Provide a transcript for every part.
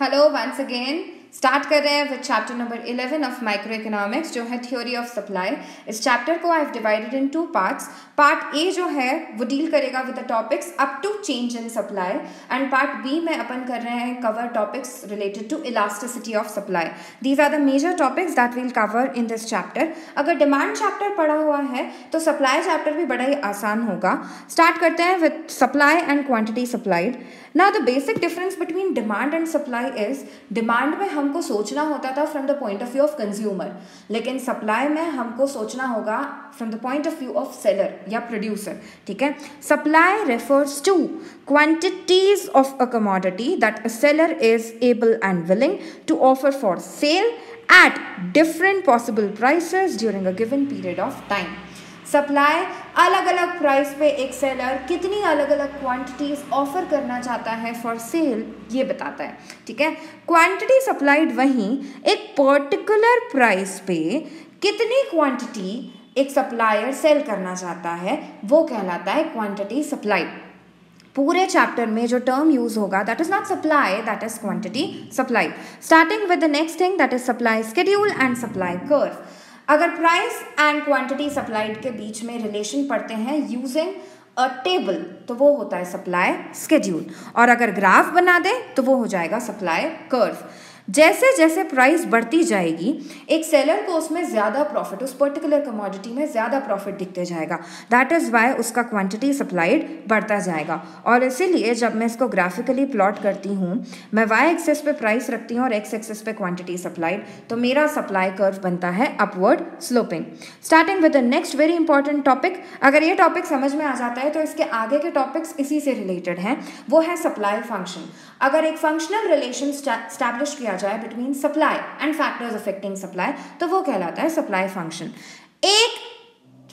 Hello once again start कर रहे हैं with chapter number 11 of microeconomics जो है थ्योरी ऑफ सप्लाई। इस चैप्टर को I have divided in two parts. Part A जो है वो डील करेगा with the topics up to change in supply and part B में अपन कर रहे हैं cover topics related to elasticity of supply. These are the major topics that will cover in this chapter. अगर डिमांड चैप्टर पढ़ा हुआ है तो सप्लाई चैप्टर भी बड़ा ही आसान होगा। स्टार्ट करते हैं with supply and quantity supplied. Now the basic difference between demand and supply is, demand में हमको सोचना होता था from the point of view of consumer, लेकिन सप्लाई में हमको सोचना होगा from the point of view of seller या प्रोड्यूसर। ठीक है, supply refers to quantities of a commodity that a seller is able and willing to offer for sale at different possible prices during a given period of time. Supply अलग अलग price पे एक seller कितनी अलग अलग quantities offer करना चाहता है फॉर सेल, ये बताता है। ठीक है, क्वांटिटी सप्लाइड वहीं एक पर्टिकुलर प्राइस पे कितनी क्वांटिटी एक सप्लायर सेल करना चाहता है वो कहलाता है क्वांटिटी सप्लाइड। पूरे चैप्टर में जो टर्म यूज होगा that is not supply, that is quantity supplied. Starting with the next thing that is supply schedule and supply curve. अगर प्राइस एंड क्वांटिटी सप्लाइड के बीच में रिलेशन पढ़ते हैं यूजिंग अ टेबल तो वो होता है सप्लाई स्केड्यूल, और अगर ग्राफ बना दें तो वो हो जाएगा सप्लाई कर्व। जैसे जैसे प्राइस बढ़ती जाएगी एक सेलर को उसमें ज़्यादा प्रॉफिट, उस पर्टिकुलर कमोडिटी में ज़्यादा प्रॉफिट दिखते जाएगा, दैट इज़ वाई उसका क्वांटिटी सप्लाइड बढ़ता जाएगा। और इसीलिए जब मैं इसको ग्राफिकली प्लॉट करती हूँ, मैं वाई एक्सेस पे प्राइस रखती हूँ और एक्स एक्सेस पे क्वांटिटी सप्लाइड, तो मेरा सप्लाई कर्व बनता है upward sloping. Starting with the next very important topic. अगर ये टॉपिक समझ में आ जाता है तो इसके आगे के टॉपिक्स इसी से रिलेटेड हैं, वो है सप्लाई फंक्शन। अगर एक फंक्शनल रिलेशन एस्टैब्लिश किया जाए between supply and factors affecting supply तो वो कहलाता है सप्लाई फंक्शन। एक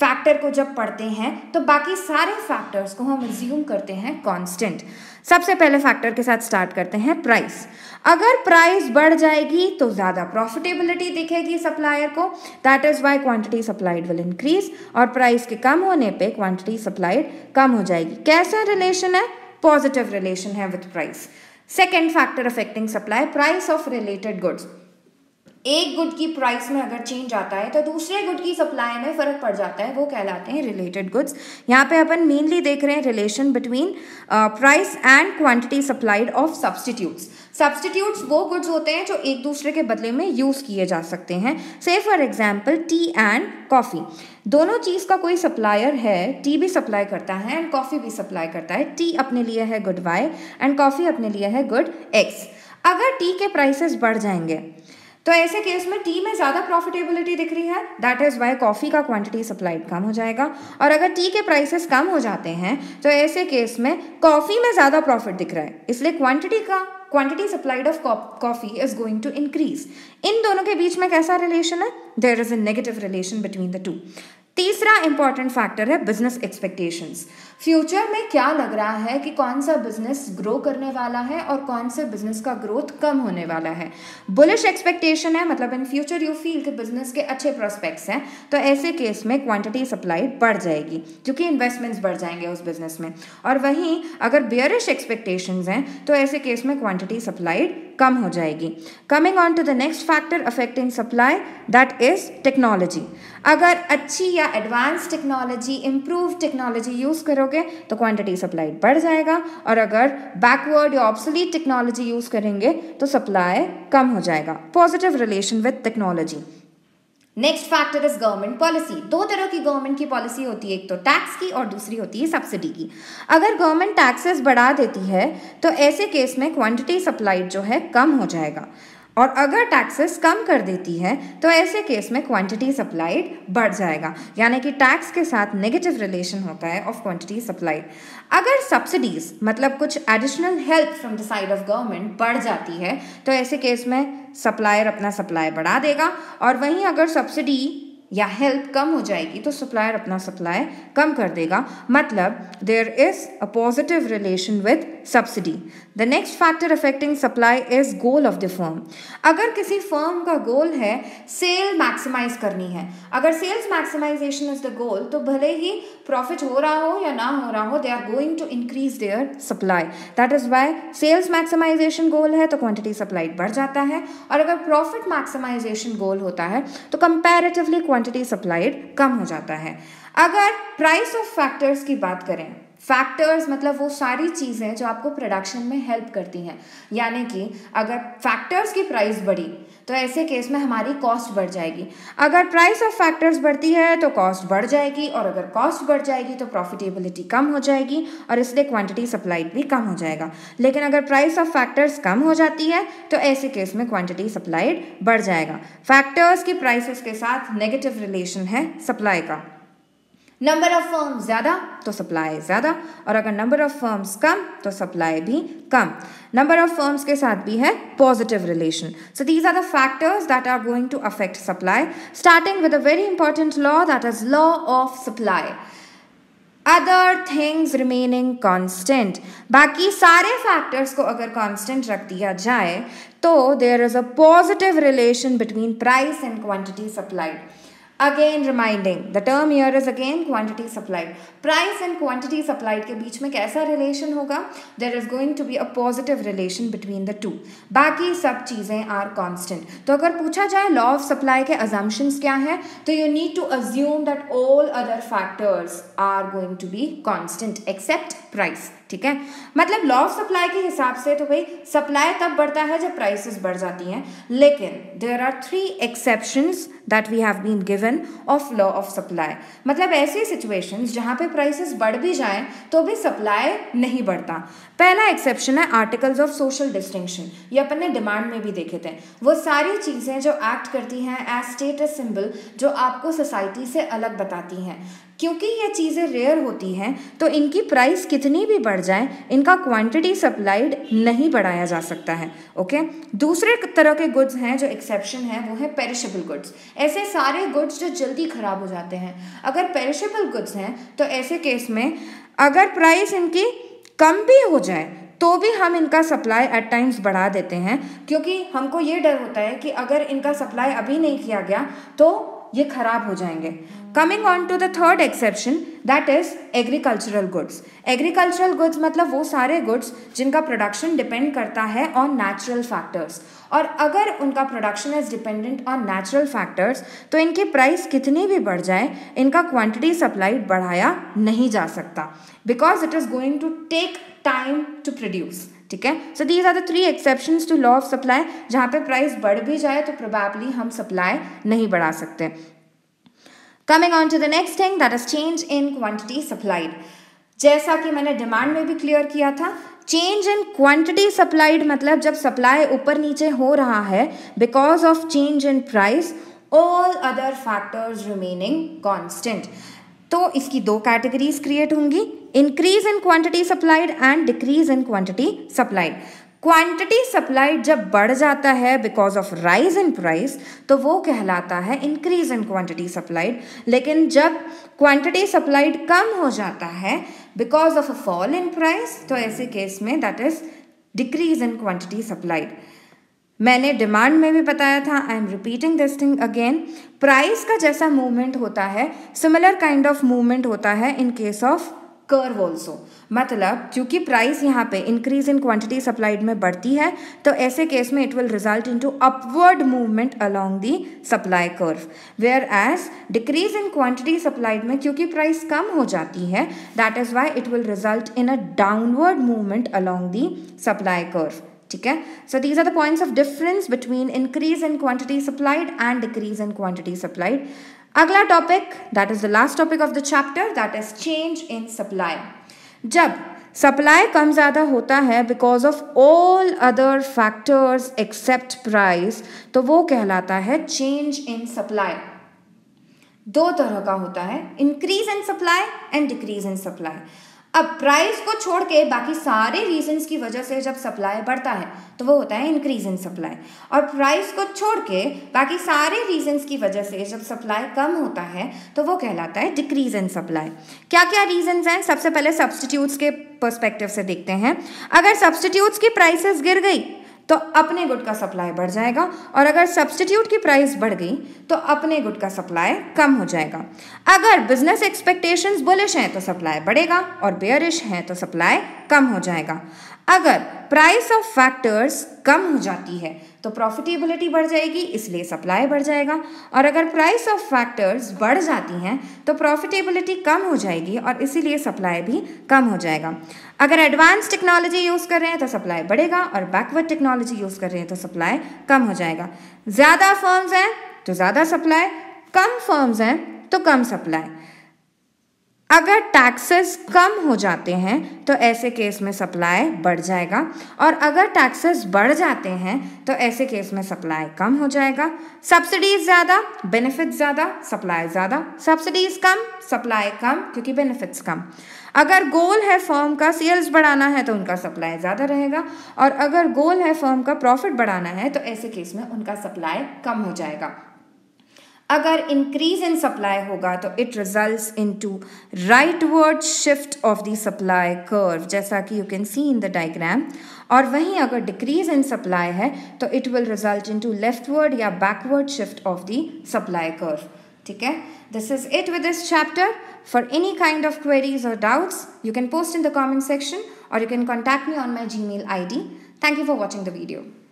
फैक्टर को जब पढ़ते हैं तो बाकी सारे फैक्टर्स को हम अज्यूम करते हैं कांस्टेंट। सबसे पहले फैक्टर के साथ स्टार्ट करते हैं प्राइस। अगर प्राइस बढ़ जाएगी तो ज़्यादा प्रॉफिटेबिलिटी दिखेगी सप्लायर को, that is why quantity supplied will increase, और प्राइस के कम होने पे क्वांटिटी सप्लाइड कम हो जाएगी। कैसा रिलेशन है? पॉजिटिव रिलेशन है with price. Second factor affecting supply, price of related goods. एक गुड की प्राइस में अगर चेंज आता है तो दूसरे गुड की सप्लाई में फर्क पड़ जाता है, वो कहलाते हैं रिलेटेड गुड्स। यहाँ पे अपन मेनली देख रहे हैं relation between price and quantity supplied of substitutes. Substitutes वो गुड्स होते हैं जो एक दूसरे के बदले में यूज़ किए जा सकते हैं। Say for example tea and coffee, दोनों चीज़ का कोई सप्लायर है, टी भी सप्लाई करता है एंड कॉफ़ी भी सप्लाई करता है। टी अपने लिए है गुड वाई एंड कॉफ़ी अपने लिए है गुड एक्स। अगर टी के प्राइसेस बढ़ जाएंगे तो ऐसे केस में टी में ज़्यादा प्रॉफिटेबिलिटी दिख रही है, दैट इज़ वाई कॉफ़ी का क्वांटिटी सप्लाइड कम हो जाएगा, और अगर टी के प्राइसेस कम हो जाते हैं तो ऐसे केस में कॉफ़ी में ज़्यादा प्रॉफिट दिख रहा है, इसलिए quantity supplied of coffee is going to increase. इन दोनों के बीच में कैसा रिलेशन है? There is a negative relation between the two. तीसरा इंपॉर्टेंट फैक्टर है बिजनेस एक्सपेक्टेशंस। फ्यूचर में क्या लग रहा है कि कौन सा बिजनेस ग्रो करने वाला है और कौन से बिजनेस का ग्रोथ कम होने वाला है। बुलिश एक्सपेक्टेशन है, मतलब इन फ्यूचर यू फील कि बिजनेस के अच्छे प्रोस्पेक्ट्स हैं, तो ऐसे केस में क्वांटिटी सप्लाई बढ़ जाएगी क्योंकि इन्वेस्टमेंट्स बढ़ जाएंगे उस बिजनेस में। और वहीं अगर बेयरिश एक्सपेक्टेशंस हैं तो ऐसे केस में क्वांटिटी सप्लाइड कम हो जाएगी। Coming on to the next factor affecting supply, that is technology. अगर अच्छी या advance technology, improve technology use करोगे तो क्वांटिटी सप्लाई बढ़ जाएगा, और अगर बैकवर्ड या ऑब्सोलीट टेक्नोलॉजी यूज़ करेंगे तो सप्लाई कम हो जाएगा। Positive relation with technology. Next factor is government policy. दो तरह की गवर्नमेंट की पॉलिसी होती है, एक तो टैक्स की और दूसरी होती है सब्सिडी की। अगर गवर्नमेंट टैक्सेस बढ़ा देती है तो ऐसे केस में क्वांटिटी सप्लाइड जो है कम हो जाएगा, और अगर टैक्सेस कम कर देती है तो ऐसे केस में क्वांटिटी सप्लाइड बढ़ जाएगा, यानी कि टैक्स के साथ नेगेटिव रिलेशन होता है ऑफ क्वांटिटी सप्लाइड। अगर सब्सिडीज, मतलब कुछ additional help from the side of government बढ़ जाती है तो ऐसे केस में सप्लायर अपना सप्लाई बढ़ा देगा, और वहीं अगर सब्सिडी या हेल्प कम हो जाएगी तो सप्लायर अपना सप्लाई कम कर देगा, मतलब there is a positive relation with subsidy. The next factor affecting supply is goal of the firm. अगर किसी फर्म का गोल है सेल मैक्सिमाइज करनी है, अगर sales maximisation is the goal, तो भले ही प्रॉफिट हो रहा हो या ना हो रहा हो, they are going to increase their supply. That is why sales maximisation goal है तो क्वांटिटी सप्लाइड बढ़ जाता है, और अगर प्रॉफिट मैक्सिमाइजेशन गोल होता है तो कंपैरेटिवली क्वांटिटी सप्लाइड कम हो जाता है। अगर प्राइस ऑफ फैक्टर्स की बात करें, फैक्टर्स मतलब वो सारी चीज़ें जो आपको प्रोडक्शन में हेल्प करती हैं, यानी कि अगर फैक्टर्स की प्राइस बढ़ी तो ऐसे केस में हमारी कॉस्ट बढ़ जाएगी। अगर प्राइस ऑफ फैक्टर्स बढ़ती है तो कॉस्ट बढ़ जाएगी, और अगर कॉस्ट बढ़ जाएगी तो प्रॉफिटेबिलिटी कम हो जाएगी, और इसलिए क्वांटिटी सप्लाइड भी कम हो जाएगा। लेकिन अगर प्राइस ऑफ फैक्टर्स कम हो जाती है तो ऐसे केस में क्वांटिटी सप्लाइड बढ़ जाएगा। फैक्टर्स की प्राइसेस के साथ नेगेटिव रिलेशन है सप्लाई का। नंबर ऑफ फर्म्स ज़्यादा तो सप्लाई ज़्यादा, और अगर नंबर ऑफ फर्म्स कम तो सप्लाई भी कम। नंबर ऑफ फर्म्स के साथ भी है positive relation. So these are the factors that are going to affect supply, starting with a very important law that is law of supply. Other things remaining constant, बाकी सारे factors को अगर constant रख दिया जाए तो there is a positive relation between price and quantity supplied. Again reminding the term here is again quantity supplied. Price and quantity supplied के बीच में कैसा रिलेशन होगा? There is going to be a positive relation between the two. बाकी सब चीज़ें are constant. तो अगर पूछा जाए लॉ ऑफ सप्लाई के अजम्पशंस क्या हैं, तो you need to assume that all other factors are going to be constant except price. ठीक है, मतलब लॉ ऑफ सप्लाई के हिसाब से तो भाई सप्लाई तब बढ़ता है जब प्राइसेस बढ़ जाती हैं, लेकिन there are 3 exceptions that we have been given of law of supply. मतलब ऐसी सिचुएशंस जहाँ पे प्राइसेस बढ़ भी जाएं तो भी सप्लाई नहीं बढ़ता। पहला एक्सेप्शन है आर्टिकल्स ऑफ सोशल डिस्टिंक्शन। ये अपन ने डिमांड में भी देखे थे। वो सारी चीज़ें जो एक्ट करती हैं एज स्टेटस सिंबल, जो आपको सोसाइटी से अलग बताती हैं, क्योंकि ये चीज़ें रेयर होती हैं तो इनकी प्राइस कितनी भी बढ़ जाए, इनका क्वांटिटी सप्लाइड नहीं बढ़ाया जा सकता है। ओके, दूसरे तरह के गुड्स हैं जो एक्सेप्शन है, वो है पेरिशेबल गुड्स। ऐसे सारे गुड्स जो जल्दी खराब हो जाते हैं, अगर पेरिशेबल गुड्स हैं तो ऐसे केस में अगर प्राइस इनकी कम भी हो जाए तो भी हम इनका सप्लाई एट टाइम्स बढ़ा देते हैं, क्योंकि हमको ये डर होता है कि अगर इनका सप्लाई अभी नहीं किया गया तो ये खराब हो जाएंगे। Coming on to the third exception that is agricultural goods. Agricultural goods मतलब वो सारे गुड्स जिनका प्रोडक्शन डिपेंड करता है ऑन नेचुरल फैक्टर्स, और अगर उनका production is dependent on natural factors तो इनकी प्राइस कितनी भी बढ़ जाए, इनका क्वांटिटी सप्लाई बढ़ाया नहीं जा सकता, because it is going to take time to produce. ठीक है, so these are the 3 exceptions to law of supply. जहाँ पे प्राइस बढ़ भी जाए तो प्रोबेबली हम सप्लाई नहीं बढ़ा सकते। Coming on to the next thing that is change in quantity supplied. जैसा कि मैंने डिमांड में भी क्लियर किया था, चेंज इन क्वांटिटी सप्लाइड मतलब जब सप्लाई ऊपर नीचे हो रहा है because of change in price, all other factors remaining constant. तो इसकी 2 कैटेगरीज क्रिएट होंगी, increase in quantity supplied and decrease in quantity supplied. Quantity supplied जब बढ़ जाता है because of rise in price तो वो कहलाता है इंक्रीज इन क्वांटिटी सप्लाइड, लेकिन जब क्वांटिटी सप्लाइड कम हो जाता है because of a fall in price तो ऐसे केस में that is decrease in quantity supplied. मैंने डिमांड में भी बताया था, I am repeating this thing again, price का जैसा मूवमेंट होता है सिमिलर काइंड ऑफ मूवमेंट होता है in case of curve also. मतलब क्योंकि प्राइस यहाँ पे इंक्रीज इन क्वांटिटी सप्लाइड में बढ़ती है तो ऐसे केस में it will result into upward movement along the supply curve, whereas decrease in quantity supplied में क्योंकि प्राइस कम हो जाती है that is why it will result in a downward movement along the supply curve. ठीक है, so these are the points of difference between increase in quantity supplied and decrease in quantity supplied. अगला topic that is the last topic of the chapter that is change in supply. जब supply कम ज़्यादा होता है because of all other factors except price तो वो कहलाता है चेंज इन सप्लाई। 2 तरह का होता है, increase in supply and decrease in supply. अब प्राइस को छोड़ के बाकी सारे रीजंस की वजह से जब सप्लाई बढ़ता है तो वो होता है इंक्रीज इन सप्लाई, और प्राइस को छोड़ के बाकी सारे रीजंस की वजह से जब सप्लाई कम होता है तो वो कहलाता है डिक्रीज इन सप्लाई। क्या क्या रीजंस हैं? सबसे पहले सब्स्टिट्यूट्स के पर्सपेक्टिव से देखते हैं। अगर सब्स्टिट्यूट्स की प्राइसेस गिर गई तो अपने गुड का सप्लाई बढ़ जाएगा, और अगर सब्स्टिट्यूट की प्राइस बढ़ गई तो अपने गुड का सप्लाई कम हो जाएगा। अगर बिजनेस एक्सपेक्टेशंस बुलिश हैं तो सप्लाई बढ़ेगा, और बेयरिश हैं तो सप्लाई कम हो जाएगा। अगर प्राइस ऑफ फैक्टर्स कम हो जाती है तो प्रॉफिटेबिलिटी बढ़ जाएगी, इसलिए सप्लाई बढ़ जाएगा, और अगर प्राइस ऑफ फैक्टर्स बढ़ जाती हैं तो प्रॉफिटेबिलिटी कम हो जाएगी और इसीलिए सप्लाई भी कम हो जाएगा। अगर एडवांस टेक्नोलॉजी यूज़ कर रहे हैं तो सप्लाई बढ़ेगा, और बैकवर्ड टेक्नोलॉजी यूज़ कर रहे हैं तो सप्लाई कम हो जाएगा। ज़्यादा फर्म्स हैं तो ज़्यादा सप्लाई, कम फर्म्स हैं तो कम सप्लाई। अगर टैक्सेस कम हो जाते हैं तो ऐसे केस में सप्लाई बढ़ जाएगा, और अगर टैक्सेस बढ़ जाते हैं तो ऐसे केस में सप्लाई कम हो जाएगा। सब्सिडीज़ ज़्यादा, बेनिफिट्स ज़्यादा, सप्लाई ज़्यादा। सब्सिडीज़ कम, सप्लाई कम, क्योंकि बेनिफिट्स कम। अगर गोल है फर्म का सेल्स बढ़ाना है तो उनका सप्लाई ज़्यादा रहेगा, और अगर गोल है फर्म का प्रॉफिट बढ़ाना है तो ऐसे केस में उनका सप्लाई कम हो जाएगा। अगर इंक्रीज इन सप्लाई होगा तो it results into rightward shift of the supply curve, जैसा कि you can see in the diagram. और वहीं अगर डिक्रीज इन सप्लाई है तो it will result into leftward या backward shift of the supply curve. ठीक है, this is it with this chapter. For any kind of queries और doubts you can post in the comment section, और you can contact me on my Gmail ID। Thank you for watching the video.